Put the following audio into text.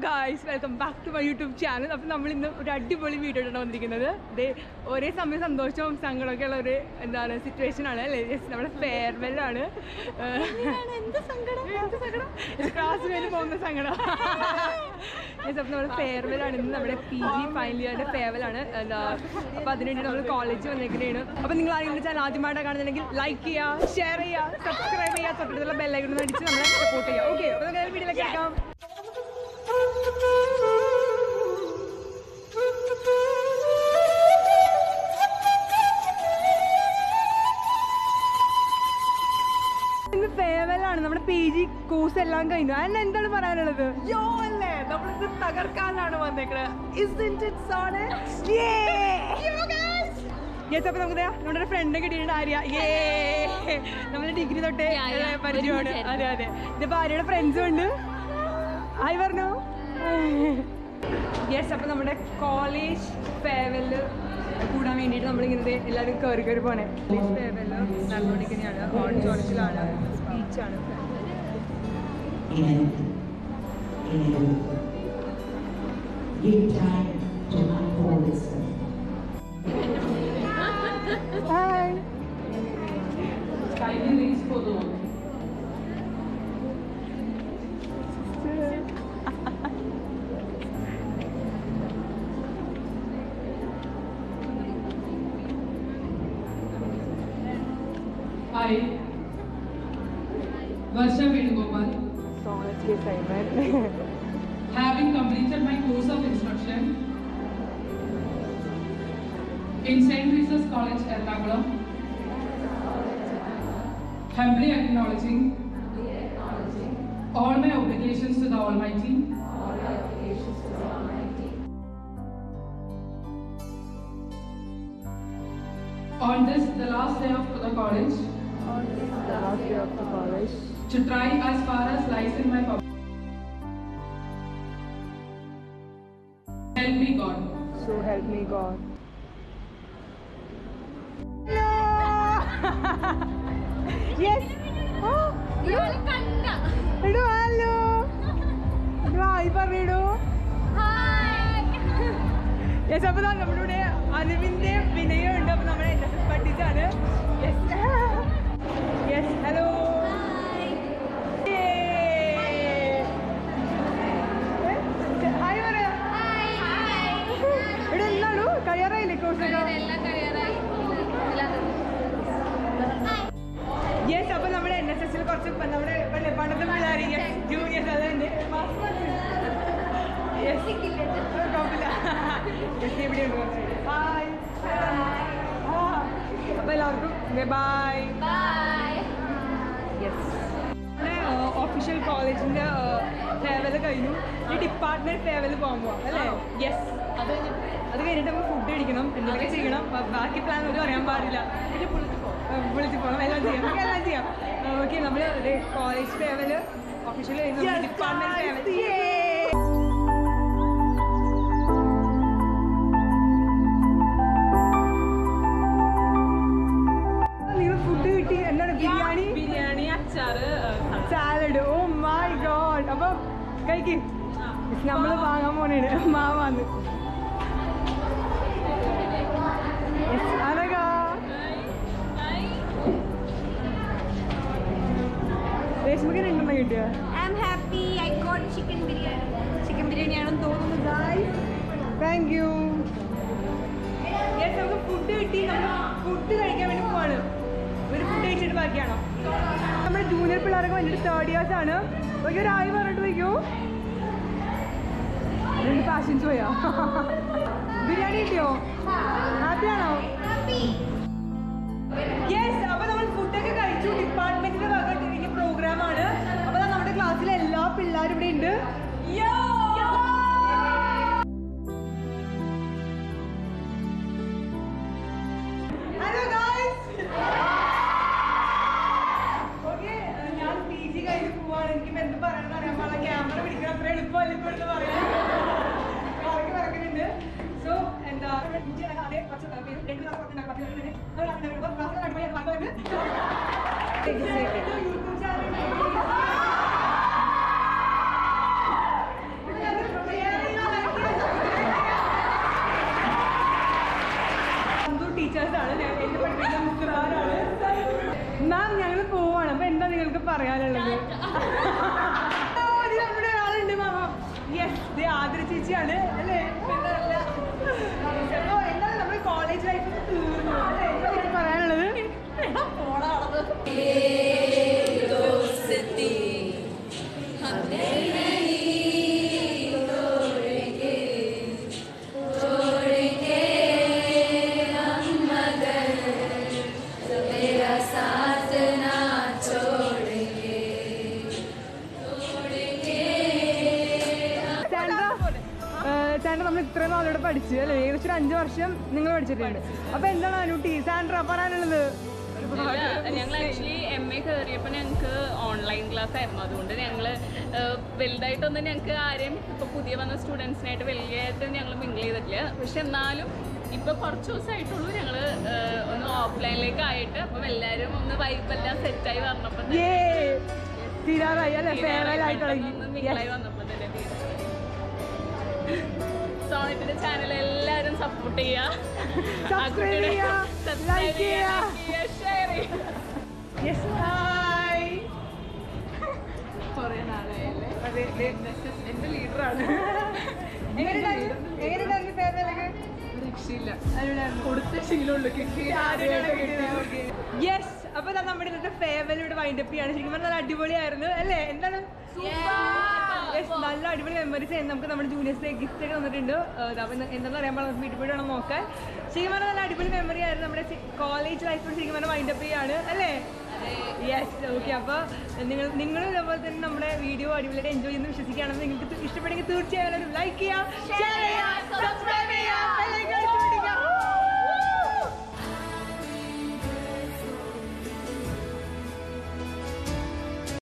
guys, welcome back to my YouTube channel. Now we are going video. Today, we are going situation. Farewell. PG course and isn't it Sonic? Yeah! You guys! Yes, I'm going friend. Yay! I'm degree. I'm friends. Yes, I'm college farewell. Hi. Hi, Varsha Vedu Gopal. Having completed my course of instruction in St. Teresa's College, Ernakulam, humbly acknowledging all my obligations to the Almighty. On this, the last day of the college, to try as far as lies in my power. Help me God. So help me God. No! Yes! Oh! Hello! Hello! Hello! Hi! Yes, I'm Bye. Bye. Bye. Yes. Official college in the farewell. Department farewell. Yes. That's salad. Oh my God. Abba, kai ki? Is nammal vaanga monede. Ma vaandu. Yes, Anaga. I'm happy. I got chicken biryani. Chicken biryani aanu thonnu guys. Thank you. Yes, namukku food kitti. Namukku food കഴിക്കാൻ വേണ്ടി പോവാണ്. ഒരു food കഴിച്ചിട്ട് ബാക്കിയാണോ? നമ്മുടെ junior പിള്ളേരൊക്കെ വന്നിട്ട് 3rd years ആണ്. ഒരു ആയി പറഞ്ഞിട്ട് വയ്ക്കൂ. രണ്ട് പാഷൻസ് പോയോ? ബിരിയാണി കിട്ടിയോ? ഹാപ്പിയാണോ? ഹാപ്പി. യെസ്, അപ്പോൾ നമ്മൾ ഫുഡൊക്കെ കഴിച്ചു. ഡിപ്പാർട്ട്മെന്റിന്റെ ഭാഗമായിട്ട് ഒരു പ്രോഗ്രാം ആണ്. അപ്പോൾ നമ്മുടെ ക്ലാസ്സിലെ എല്ലാ പിള്ളേരും ഇവിടെ ഉണ്ട്. യോ Video, I will enjoy the like, share,